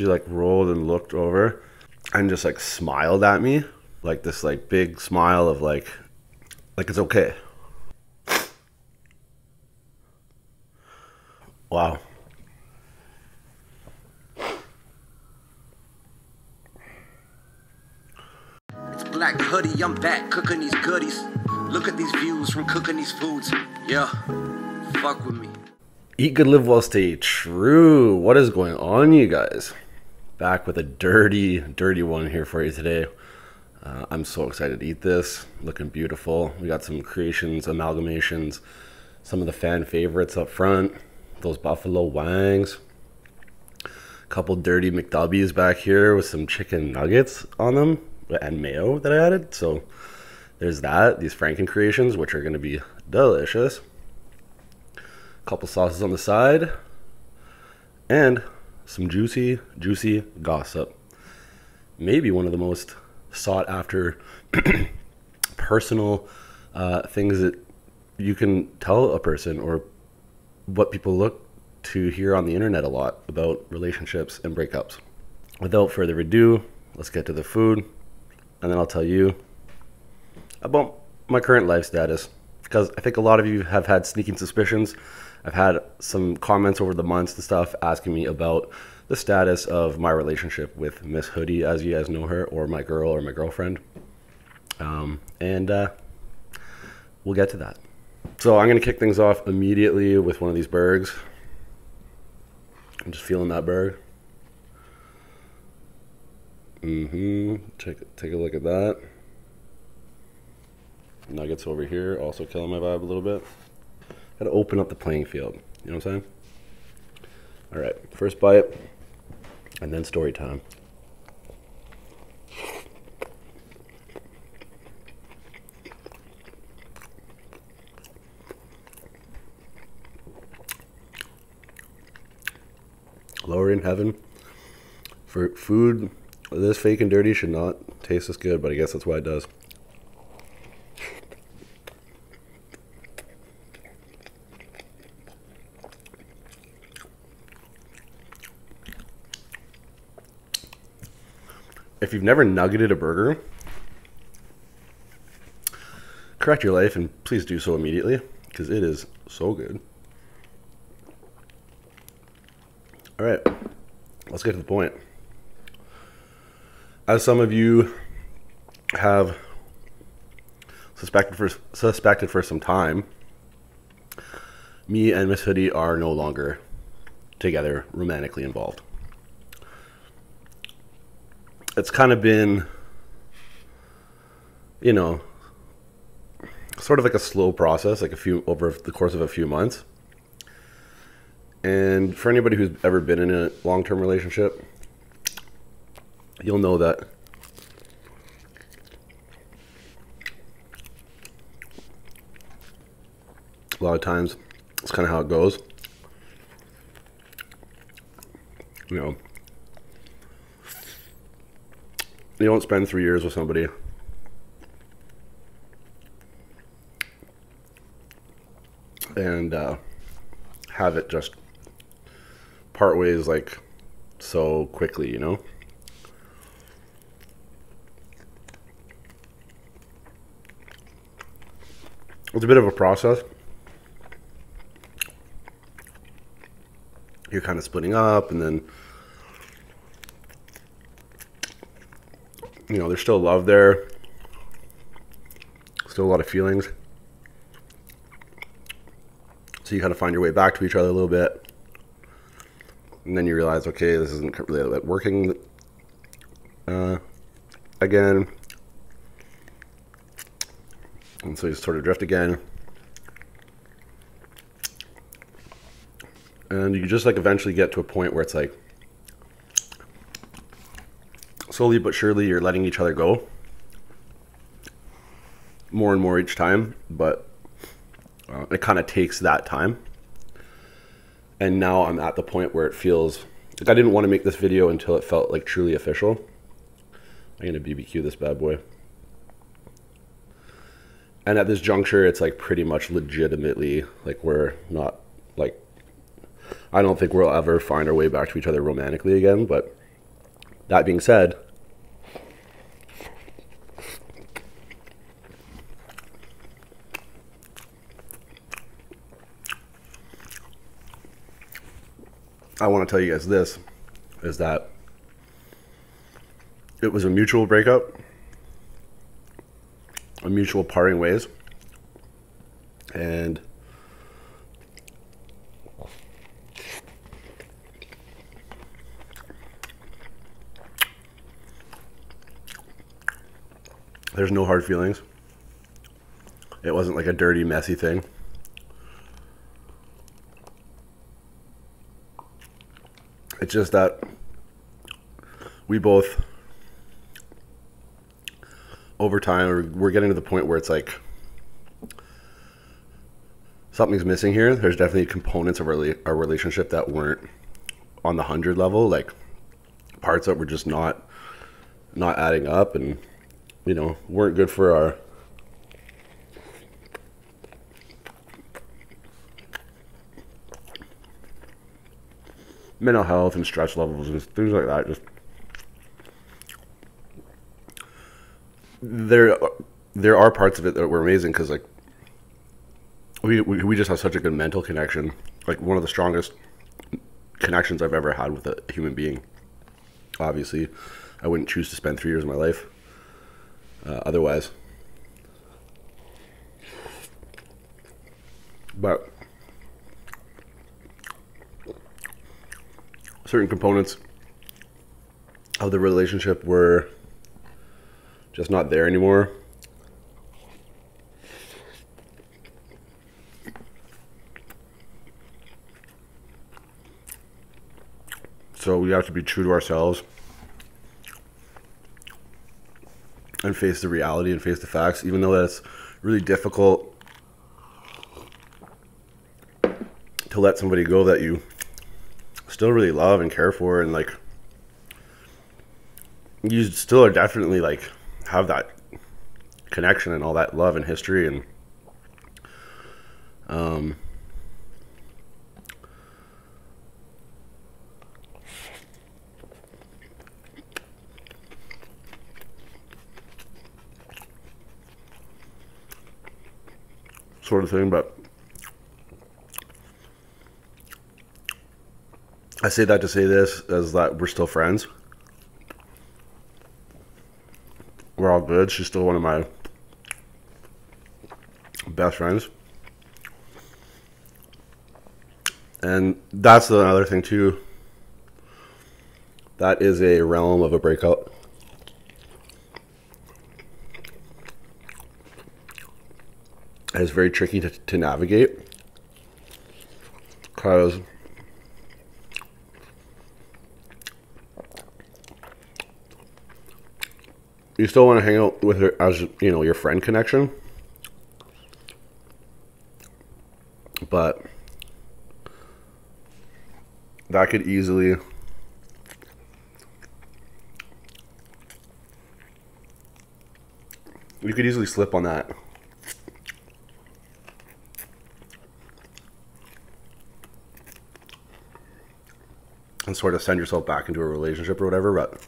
she like rolled and looked over and just like smiled at me, like this like big smile of like it's okay. Wow. It's Black Hoody, I'm back cooking these goodies. Look at these views from cooking these foods. Yeah, fuck with me. Eat good, live well, stay true. What is going on, you guys? Back with a dirty one here for you today. I'm so excited to eat this. Looking beautiful. We got some creations, amalgamations, some of the fan favorites up front. Those buffalo wangs. Couple dirty McDubbies back here with some chicken nuggets on them and mayo that I added. So there's that. These Franken creations, which are going to be delicious. Couple sauces on the side and some juicy gossip. Maybe one of the most sought after personal things that you can tell a person, or what people look to hear on the internet a lot about relationships and breakups. Without further ado, let's get to the food, and then I'll tell you about my current life status, because I think a lot of you have had sneaking suspicions. I've had some comments over the months and stuff asking me about the status of my relationship with Miss Hoody, as you guys know her, or my girl or my girlfriend. We'll get to that. So I'm going to kick things off immediately with one of these burgers. I'm just feeling that burger. Take a look at that. Nuggets over here, also killing my vibe a little bit. Got to open up the playing field. You know what I'm saying? All right, first bite, and then story time. Lower in heaven for food. This fake and dirty should not taste this good, but I guess that's why it does. If you've never nuggeted a burger, correct your life and please do so immediately, because it is so good. All right, let's get to the point. As some of you have suspected for some time, me and Miss Hoody are no longer together, romantically involved. It's kind of been, you know, sort of like a slow process, like over the course of a few months. And for anybody who's ever been in a long-term relationship, you'll know that a lot of times it's kind of how it goes. You know, you don't spend 3 years with somebody and have it just part ways like so quickly, you know? It's a bit of a process. You're kind of splitting up, and then, you know, there's still love there, still a lot of feelings. So you kind of find your way back to each other a little bit. And then you realize, okay, this isn't really working again. And so you sort of drift again. And you just like eventually get to a point where it's like, slowly but surely you're letting each other go. More and more each time, but it kind of takes that time. And now I'm at the point where it feels like I didn't want to make this video until it felt like truly official. I'm going to BBQ this bad boy. And at this juncture, it's like pretty much legitimately like we're not like, I don't think we'll ever find our way back to each other romantically again, but That being said, I want to tell you guys this, is that it was a mutual breakup, a mutual parting ways, and there's no hard feelings. It wasn't like a dirty, messy thing. It's just that we both, over time, we're getting to the point where it's like something's missing here. There's definitely components of our relationship that weren't on the 100 level, like parts that were just not adding up, and you know, weren't good for our mental health and stress levels and things like that. Just there are parts of it that were amazing because, like, we just have such a good mental connection, like one of the strongest connections I've ever had with a human being. Obviously, I wouldn't choose to spend 3 years of my life otherwise. But certain components of the relationship were just not there anymore. So we have to be true to ourselves and face the reality and face the facts, even though that's really difficult to let somebody go that you still really love and care for, and like you still are definitely like have that connection and all that love and history, and sort of thing. But I say that to say this, is that we're still friends. We're all good. She's still one of my best friends. And that's another thing too. That is a realm of a breakup. It's very tricky to navigate, because you still want to hang out with her as, you know, your friend connection, but that could easily slip on that. And sort of send yourself back into a relationship or whatever, but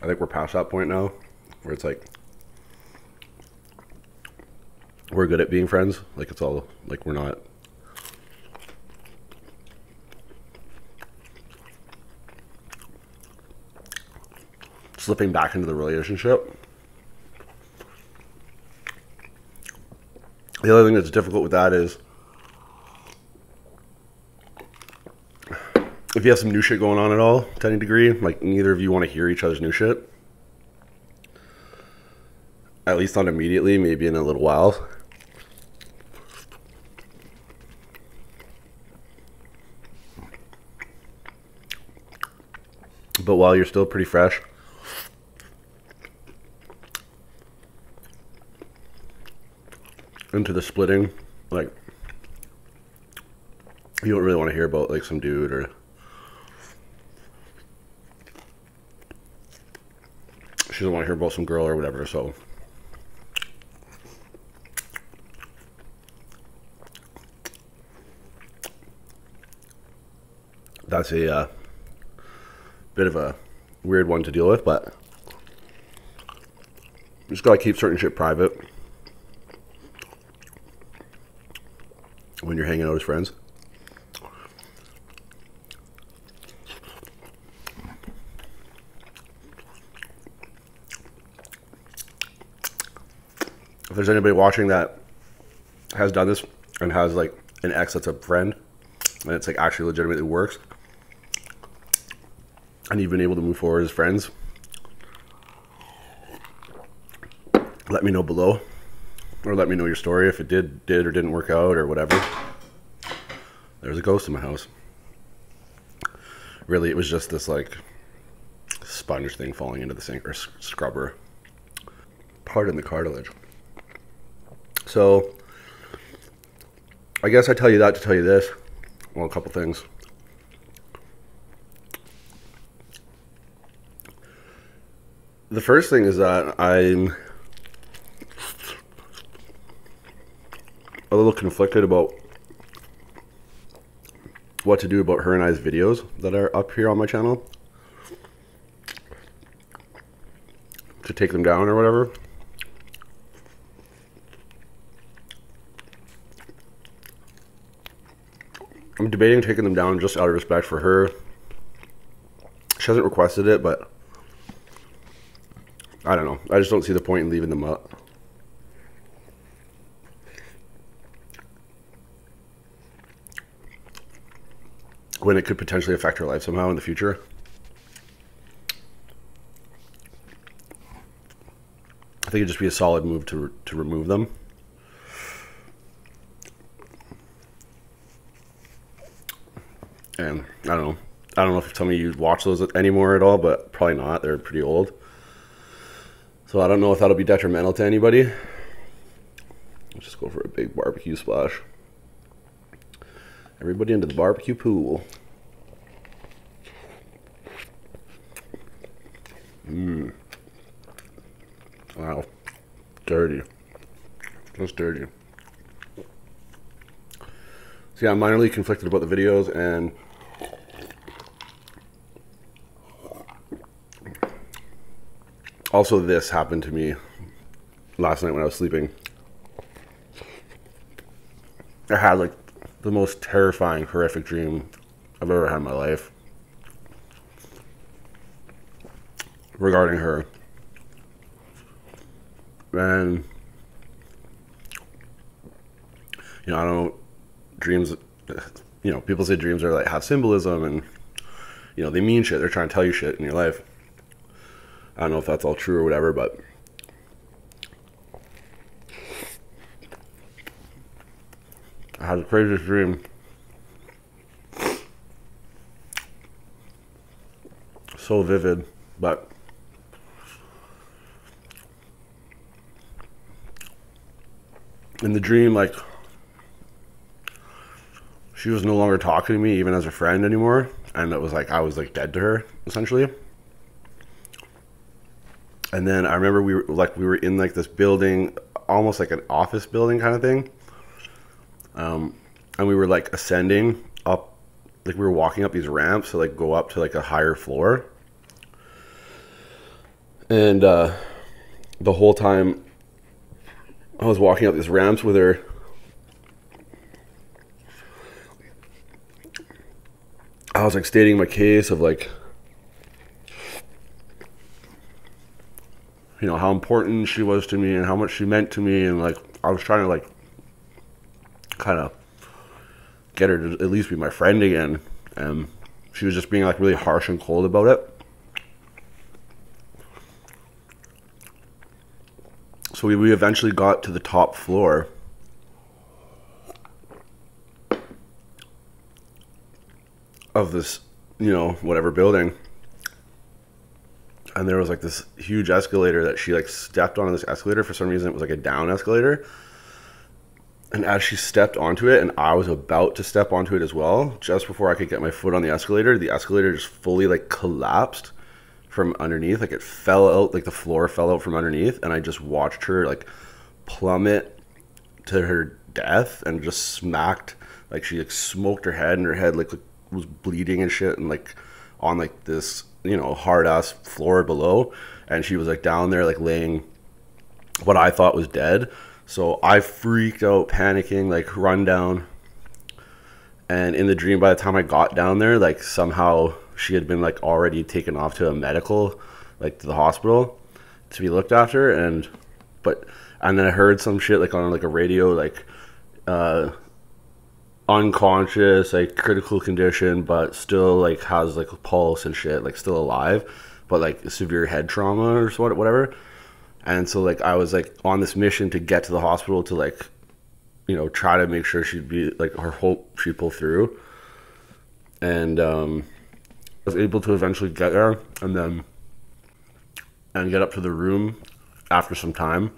I think we're past that point now where it's like we're good at being friends. Like, it's all like we're not slipping back into the relationship. The other thing that's difficult with that is if you have some new shit going on at all, to any degree, like neither of you want to hear each other's new shit. At least not immediately, maybe in a little while. But while you're still pretty fresh, into the splitting, like, you don't really want to hear about like some dude or she doesn't want to hear about some girl or whatever, so that's a bit of a weird one to deal with, but you just gotta keep certain shit private when you're hanging out as friends. If there's anybody watching that has done this and has like an ex that's a friend and it's like actually legitimately works and you've been able to move forward as friends, let me know below, or let me know your story if it did or didn't work out or whatever. There's a ghost in my house. Really, it was just this like sponge thing falling into the sink or scrubber. Pardon the cartilage. So, I guess I tell you that to tell you this. Well, a couple things. The first thing is that I'm a little conflicted about what to do about her and I's videos that are up here on my channel. To take them down or whatever. I'm debating taking them down just out of respect for her. She hasn't requested it, but I don't know. I just don't see the point in leaving them up. When it could potentially affect her life somehow in the future. I think it'd just be a solid move to remove them. And I don't know if some of you watch those anymore at all, but probably not. They're pretty old. So I don't know if that'll be detrimental to anybody. Let's just go for a big barbecue splash. Everybody into the barbecue pool. Mmm. Wow. Dirty. That's dirty. So yeah, I'm minorly conflicted about the videos, and also this happened to me last night when I was sleeping. I had like the most terrifying, horrific dream I've ever had in my life regarding her. And you know, I don't know, dreams, you know, people say dreams are like, have symbolism, and you know, they mean shit, they're trying to tell you shit in your life. I don't know if that's all true or whatever, but I had the craziest dream. So vivid, but in the dream, like, she was no longer talking to me even as a friend anymore, and it was like I was like dead to her essentially. And then I remember we were in like this building, almost like an office building kind of thing. And we were like ascending up, like we were walking up these ramps to like go up to like a higher floor. And the whole time I was walking up these ramps with her, I was like stating my case of like, you know, how important she was to me and how much she meant to me, and like I was trying to like kind of get her to at least be my friend again, and she was just being like really harsh and cold about it. So we eventually got to the top floor, of this, you know, whatever building, and there was like this huge escalator that she like stepped on. This escalator, for some reason, it was like a down escalator. And as she stepped onto it, and I was about to step onto it as well, just before I could get my foot on the escalator just fully like collapsed from underneath. Like it fell out, like the floor fell out from underneath, and I just watched her like plummet to her death and just smacked, like she like smoked her head, and her head like was bleeding and shit, and like on like this, you know, hard ass floor below, and she was like down there like laying what I thought was dead. So I freaked out, panicking, like run down. And in the dream, by the time I got down there, like somehow she had been like already taken off to a medical, like to the hospital to be looked after. And and then I heard some shit like on like a radio, like unconscious, like critical condition, but still like has like a pulse and shit, like still alive, but like severe head trauma or whatever. And so like I was like on this mission to get to the hospital to like, you know, try to make sure she'd be like, her hope she'd pull through. And I was able to eventually get there and get up to the room after some time.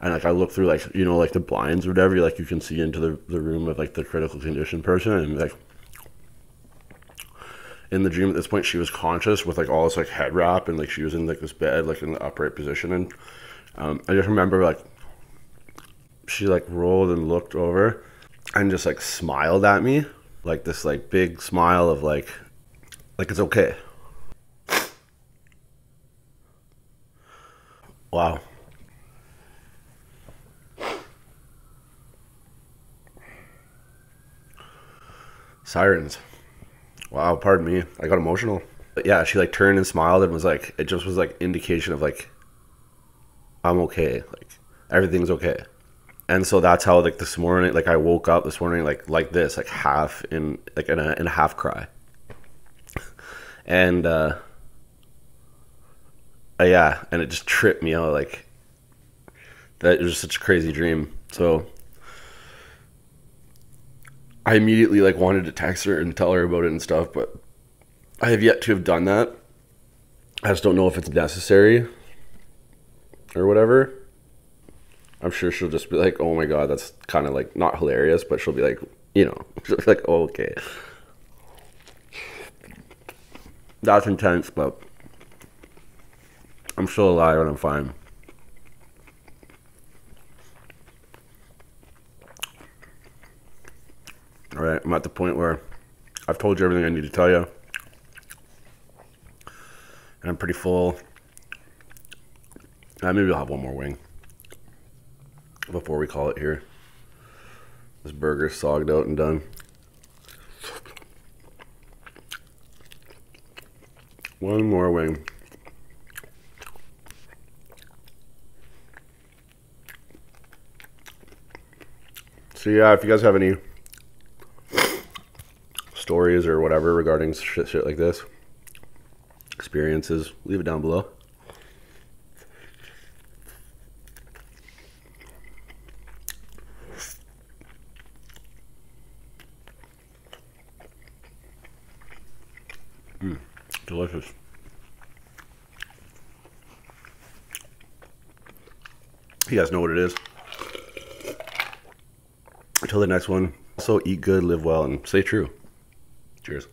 And like I looked through like, you know, like the blinds or whatever, like you can see into the room of like the critical condition person. And like in the dream at this point, she was conscious with like all this like head wrap, and like she was in like this bed, like in the upright position. And I just remember like she like rolled and looked over and just like smiled at me, like this like big smile of like it's okay. Wow. Sirens. Wow, pardon me, I got emotional. But yeah, she like turned and smiled and was like, it just was like indication of like, I'm okay, like everything's okay. And so that's how like this morning, like I woke up this morning like this, like half in, like in a half cry. And yeah, and it just tripped me out, like that was such a crazy dream. So I immediately like wanted to text her and tell her about it and stuff, but I have yet to have done that. I just don't know if it's necessary or whatever. I'm sure she'll just be like, oh my God, that's kind of like not hilarious, but she'll be like, you know, she'll be like, oh, okay. That's intense, but I'm still alive and I'm fine. All right, I'm at the point where I've told you everything I need to tell you. And I'm pretty full. Maybe I'll have one more wing before we call it here. This burger's sogged out and done. One more wing. So yeah, if you guys have any stories or whatever regarding shit like this, experiences, leave it down below. Delicious. You guys know what it is. Until the next one, also eat good, live well, and stay true. Cheers.